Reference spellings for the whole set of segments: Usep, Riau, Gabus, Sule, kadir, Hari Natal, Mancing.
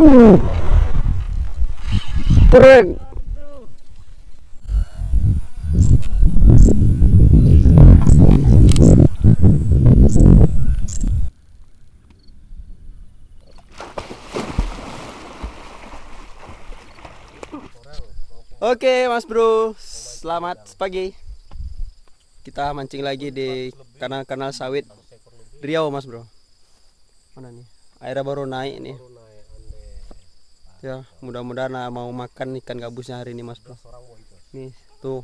Trek. Oke, Mas Bro, selamat pagi. Kita mancing lagi di kanal-kanal sawit Riau, Mas Bro. Mana nih? Airnya baru naik nih. Ya, mudah-mudahan mau makan ikan gabusnya hari ini, Mas Bro. Nih, tuh.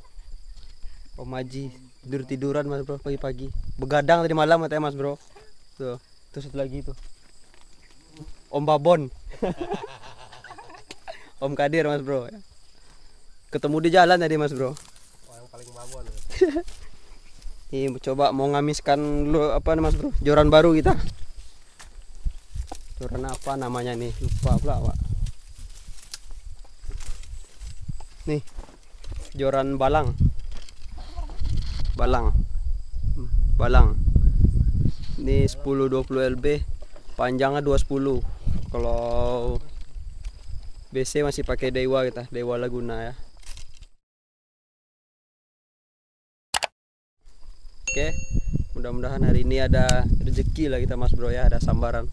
Om Haji tidur-tiduran, Mas Bro, pagi-pagi. Begadang tadi malam katanya, Mas Bro. Tuh, terus satu lagi tuh. Om Babon. Om Kadir, Mas Bro. Ketemu di jalan tadi, Mas Bro. Yang paling babon. Ini coba mau ngamiskan lu apa Mas Bro? Joran baru kita. Joran apa namanya nih? Lupa pula, Pak. Nih joran balang ini 10-20 lb, panjangnya 210. Kalau BC masih pakai Dewa, kita Dewa Laguna ya. Oke, mudah-mudahan hari ini ada rezeki lah kita, Mas Bro ya, ada sambaran.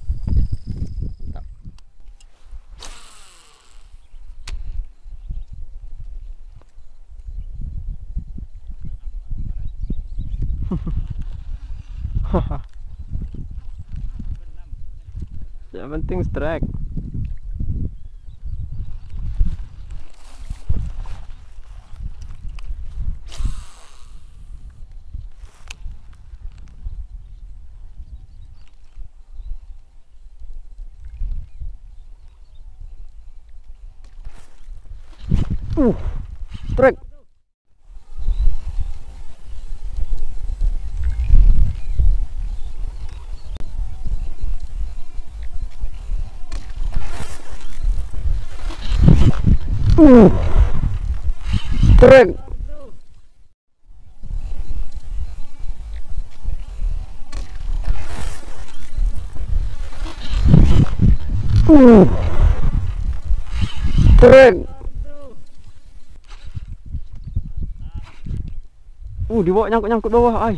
Yang penting strike. Strike. Trek. Trek. Dibawa nyangkut bawah, ay.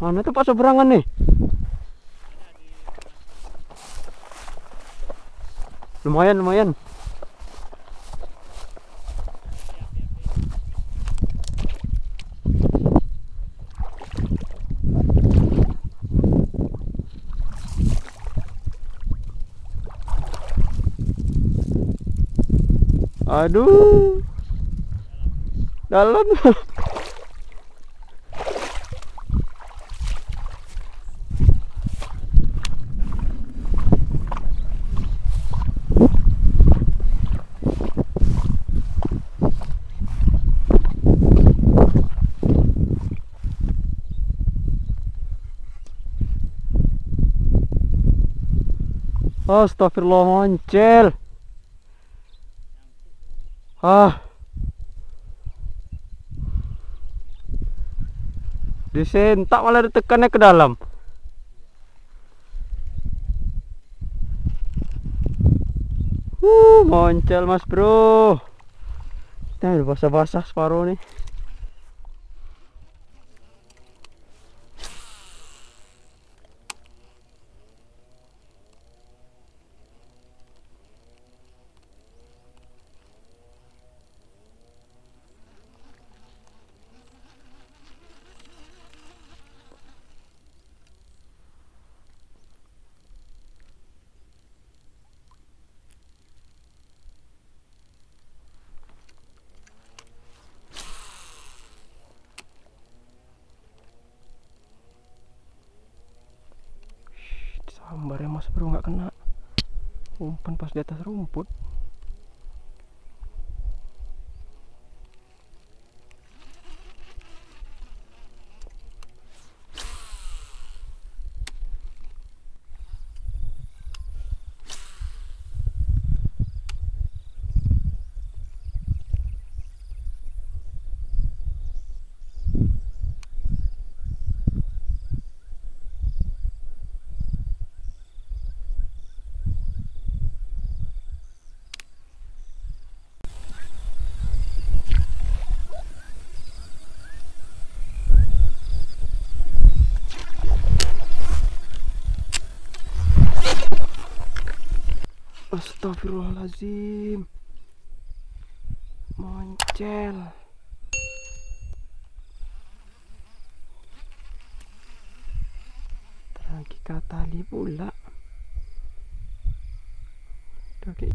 Mana tuh Pak seberangan nih? Lumayan. Aduh, dalam. Astagfirullah, moncel. Disentak malah ditekannya ke dalam. Moncel, Mas Bro. Kita udah basah-basah separuh nih. Sambarnya Mas Bro nggak kena, umpan pas di atas rumput. Astagfirullahaladzim, moncel. Terangki kata li pula. Oke.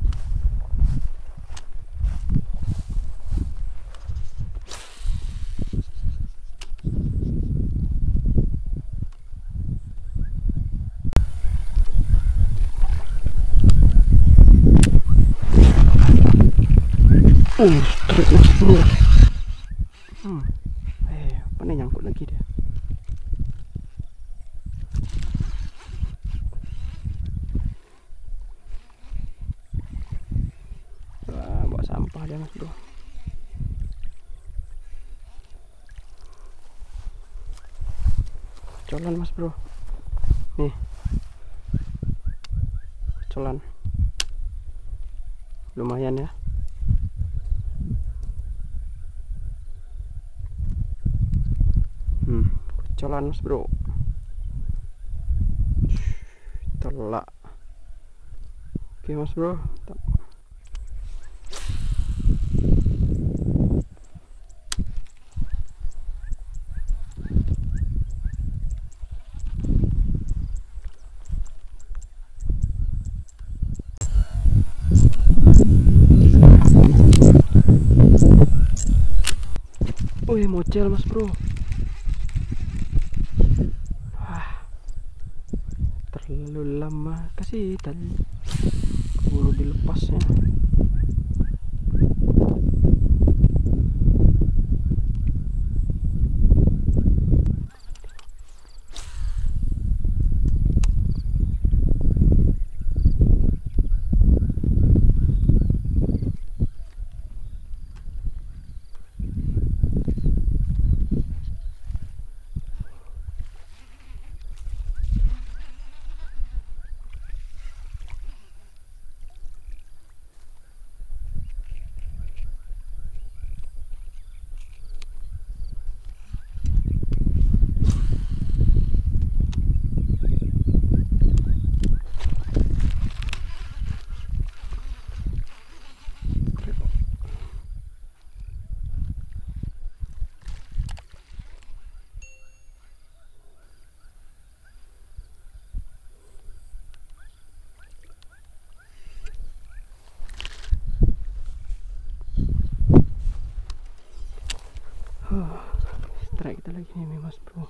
Mana nyangkut lagi dia. Wah, bawa sampah dia mas bro. Colon mas bro. Nih. Colon. Lumayan ya. Jalan mas bro, telak. Oke mas bro, mocel mas bro. Terlalu lama kasih tadi baru dilepasnya. Strike kita lagi nih mas bro.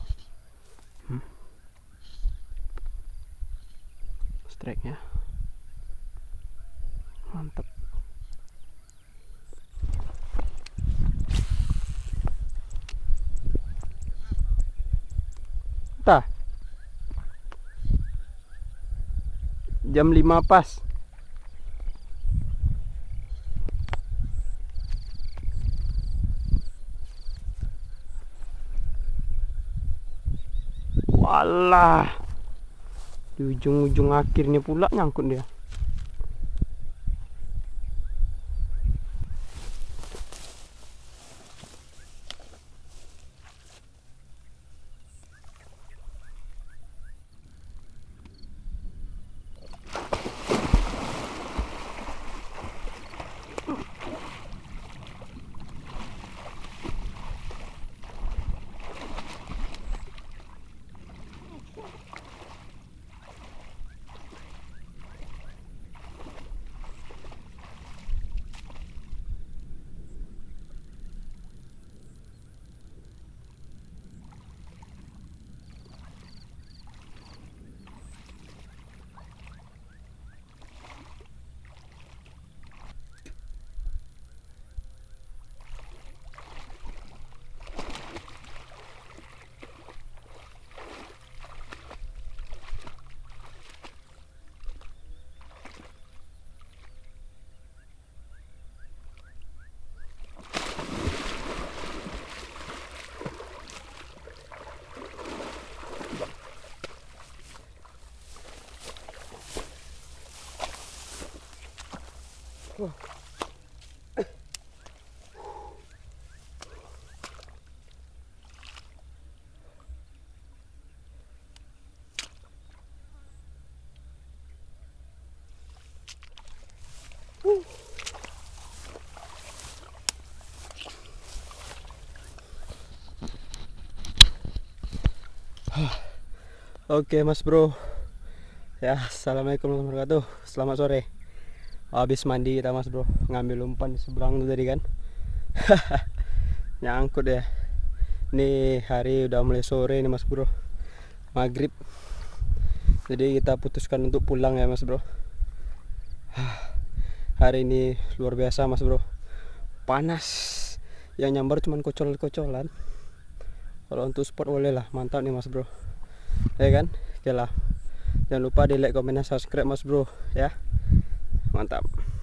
Strike nya mantap. Entah jam 5 pas. Walah, di ujung-ujung akhirnya pula nyangkut dia. Oke mas bro, ya assalamualaikum warahmatullahi wabarakatuh. Selamat sore. Habis mandi kita mas bro, ngambil umpan di seberang tuh tadi kan. Nyangkut ya. Nih hari udah mulai sore nih mas bro, maghrib. Jadi kita putuskan untuk pulang ya mas bro. Hari ini luar biasa mas bro, panas. Yang nyambar cuman kocol-kocolan. Kalau untuk sport boleh lah, mantap nih mas bro, ya kan. Oke lah, jangan lupa di like, komen, dan subscribe mas bro ya. Mantap.